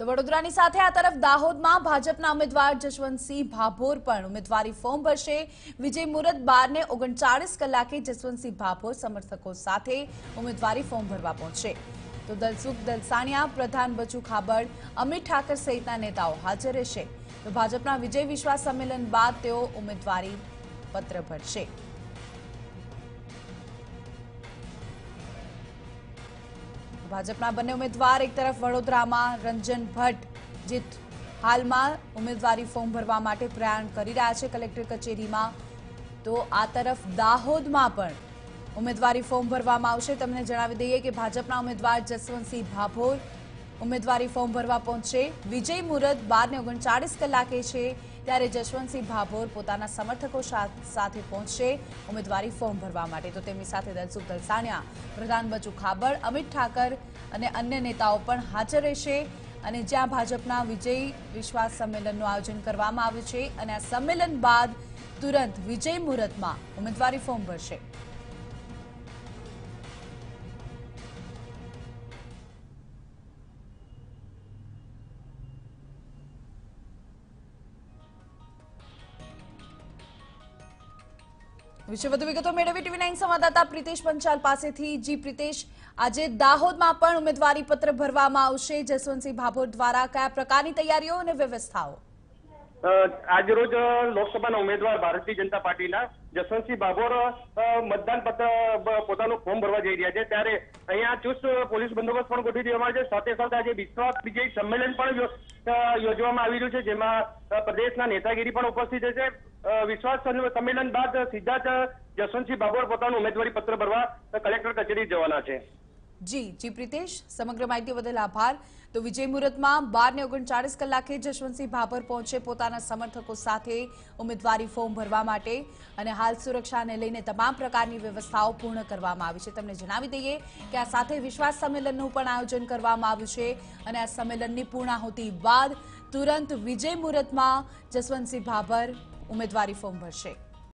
તો વડોદરાની સાથે આ તરફ દાહોદમાં ભાજપના ઉમેદવાર જસવંતસિંહ ભાભોર પણ ઉમેદવારી ફોર્મ ભરશે. વિજય મુહૂર્ત 12:39 કલાકે જસવંતસિંહ ભાભોર સમર્થકો સાથે ઉમેદવારી ફોર્મ ભરવા પહોંચશે. તો દલસાણિયા પ્રધાન બચુ ખાબડ, અમિત ઠાકર સહિતના નેતાઓ હાજર રહેશે. તો ભાજપના વિજય વિશ્વાસ સંમેલન બાદ તેઓ ઉમેદવારી પત્ર ભરશે. ભાજપના બંને ઉમેદવાર, એક તરફ વડોદરામાં રંજન ભટ જે હાલમાં ઉમેદવારી ફોર્મ ભરવા માટે પ્રયાણ કરી રહ્યા છે કલેક્ટર કચેરીમાં, તો આ તરફ દાહોદમાં પણ ઉમેદવારી ફોર્મ ભરવામાં આવશે. તમને જણાવી દઈએ કે ભાજપના ઉમેદવાર જસવંતસિંહ ભાભોર ઉમેદવારી ફોર્મ ભરવા પહોંચશે. વિજય મુહૂર્ત 12:39 કલાકે છે, ત્યારે જસવંતસિંહ ભાભોર પોતાના સમર્થકો સાથે પહોંચશે ઉમેદવારી ફોર્મ ભરવા માટે. તો તેમની સાથે દલસાણિયા, પ્રધાન બચુ ખાબડ, અમિત ઠાકર અને અન્ય નેતાઓ પણ હાજર રહેશે. અને જ્યાં ભાજપના વિજય વિશ્વાસ સંમેલનનું આયોજન કરવામાં આવ્યું છે, અને આ સંમેલન બાદ તુરંત વિજય મુહૂર્તમાં ઉમેદવારી ફોર્મ ભરશે. વિશે વધુ વિગતો મેળવી ટીવી 9 સંવાદદાતા પ્રીતેશ પંચાલ પાસેથી. જી પ્રીતેશ, આજે દાહોદમાં પણ ઉમેદવારી પત્ર ભરવામાં આવશે. જસવંતસિંહ ભાભોર દ્વારા કયા પ્રકારની તૈયારીઓ અને વ્યવસ્થાઓ? આજરોજ લોકસભાના ઉમેદવાર ભારતીય જનતા પાર્ટીના જસવંતસિંહ ભાભોર મતદાન પત્ર પોતાનું ફોર્મ ભરવા જઈ રહ્યા છે, ત્યારે અહીંયા ચુસ્ત પોલીસ બંદોબસ્ત પણ ગોઠવી દેવામાં આવ્યો છે. સાથે સાથે આજે વિશ્વાસ વિજય સંમેલન પણ યોજવામાં આવી રહ્યું છે, જેમાં પ્રદેશના નેતાગીરી પણ ઉપસ્થિત છે. વિશ્વાસ સંમેલન બાદ સીધા જ જસવંતસિંહ ભાભોર પોતાનું ઉમેદવારી પત્ર ભરવા કલેક્ટર કચેરી જવાના છે. જી પ્રિતેશ, સમગ્ર માહિતી બદલ આભાર. તો વિજય મુહૂર્તમાં 12:39 કલાકે જસવંતસિંહ ભાભોર પહોંચે પોતાના સમર્થકો સાથે ઉમેદવારી ફોર્મ ભરવા માટે, અને હાલ સુરક્ષાને લઈને તમામ પ્રકારની વ્યવસ્થાઓ પૂર્ણ કરવામાં આવી છે. તમને જણાવી દઈએ કે આ સાથે વિશ્વાસ સંમેલનનું પણ આયોજન કરવામાં આવ્યું છે, અને આ સંમેલનની પૂર્ણાહુતિ બાદ તુરંત વિજય મુહૂર્તમાં જસવંતસિંહ ભાભોર ઉમેદવારી ફોર્મ ભરશે.